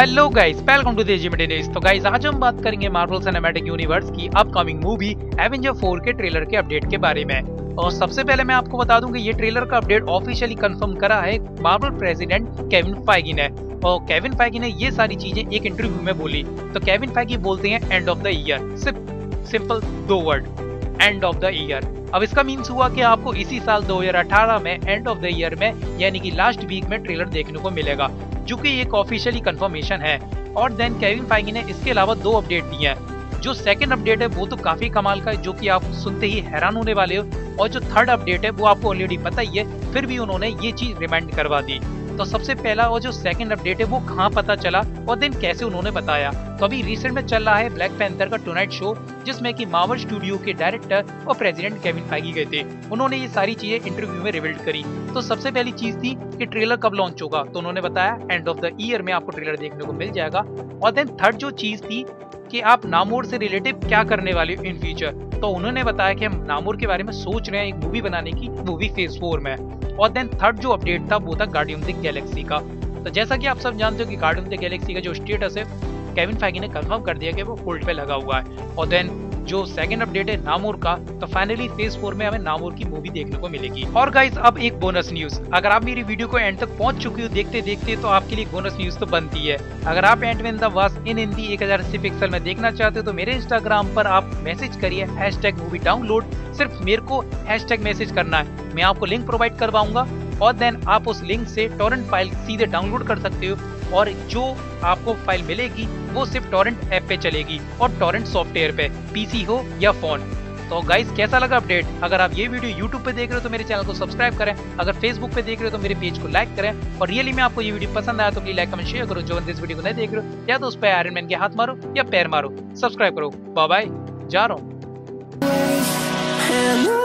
Hello guys, welcome to this days. तो guys आज हम बात करेंगे मार्वल सिनेमैटिक यूनिवर्स की अपकमिंग मूवी एवेंजर 4 के ट्रेलर के अपडेट के बारे में। और सबसे पहले मैं आपको बता दूं कि ये ट्रेलर का अपडेट ऑफिशियली कंफर्म करा है मार्वल प्रेसिडेंट केविन फाइगी ने। और केविन फाइगी ने ये सारी चीजें एक इंटरव्यू में बोली। तो केविन फाइगी बोलते हैं end of the year, simple दो word, end of the year. अब इसका मीन्स हुआ कि आपको इसी साल 2018 में एंड ऑफ द ईयर में यानी कि लास्ट वीक में ट्रेलर देखने को मिलेगा, जो कि एक ऑफिशियली कंफर्मेशन है। और देन केविन फाइगी ने इसके अलावा दो अपडेट दिए हैं। जो सेकंड अपडेट है वो तो काफी कमाल का है, जो कि आप सुनते ही हैरान होने वाले हो। और जो थर्ड अपडेट है वो आपको ऑलरेडी पता ही है, फिर भी उन्होंने ये चीज रिमाइंड करवा दी। तो सबसे पहला और जो सेकंड अपडेट है वो कहाँ पता चला और देन कैसे उन्होंने बताया। तो अभी रिसेंट में चल रहा है ब्लैक पैंथर का टुनाइट शो, जिसमें कि मार्वल स्टूडियो के डायरेक्टर और प्रेसिडेंट केविन फाइगी गए थे। उन्होंने ये सारी चीजें इंटरव्यू में रिवील करी। तो सबसे पहली चीज थी कि ट्रेलर कब लॉन्च होगा, तो उन्होंने बताया एंड ऑफ द ईयर में आपको ट्रेलर देखने को मिल जाएगा। और देन थर्ड जो चीज थी कि आप नामोर से रिलेटेड क्या करने वाले हो इन फ्यूचर, तो उन्होंने बताया कि हम नामोर के बारे में सोच रहे हैं एक मूवी बनाने की, मूवी फेज 4 में। और देन थर्ड जो अपडेट था वो था गार्डियन ऑफ द गैलेक्सी का। तो जैसा कि आप सब जानते हो कि गार्डियन ऑफ द गैलेक्सी का जो स्टेटस है केविन फाइगी ने कंफर्म कर दिया कि वो होल्ड पे लगा हुआ है। और देन जो सेकंड अपडेट है नामोर का, तो फाइनली फेज 4 में हमें नामोर की मूवी देखने को मिलेगी। और गाइस अब एक बोनस न्यूज, अगर आप मेरी वीडियो को एंड तक पहुंच चुकी हो देखते देखते, तो आपके लिए बोनस न्यूज तो बनती है। अगर आप Antman the Wasp in Hindi 1080 pixel में देखना चाहते हो, तो मेरे इंस्टाग्राम पर आप मैसेज करिए #मूवी डाउनलोड। सिर्फ मेरे को हैशटैग मैसेज करना है, मैं आपको लिंक प्रोवाइड करवाऊंगा। और देन आप उस लिंक से टॉरेंट फाइल सीधे डाउनलोड कर सकते हो। और जो आपको फाइल मिलेगी वो सिर्फ टॉरेंट ऐप पे चलेगी और टॉरेंट सॉफ्टवेयर पे, पीसी हो या फोन। तो गाइस कैसा लगा अपडेट? अगर आप ये वीडियो YouTube पे देख रहे हो तो मेरे चैनल को सब्सक्राइब करें। अगर Facebook पे देख रहे हो तो मेरे पेज को लाइक करें। और रियली में आपको ये वीडियो पसंद आया तो प्लीज लाइक कमेंट शेयर करो। जो बंदे इस वीडियो को नहीं देख रहे हो, या तो उस पर आयरन मैन के हाथ मारो या पैर मारो। सब्सक्राइब करो। बाय बाय, जा रहा हूँ।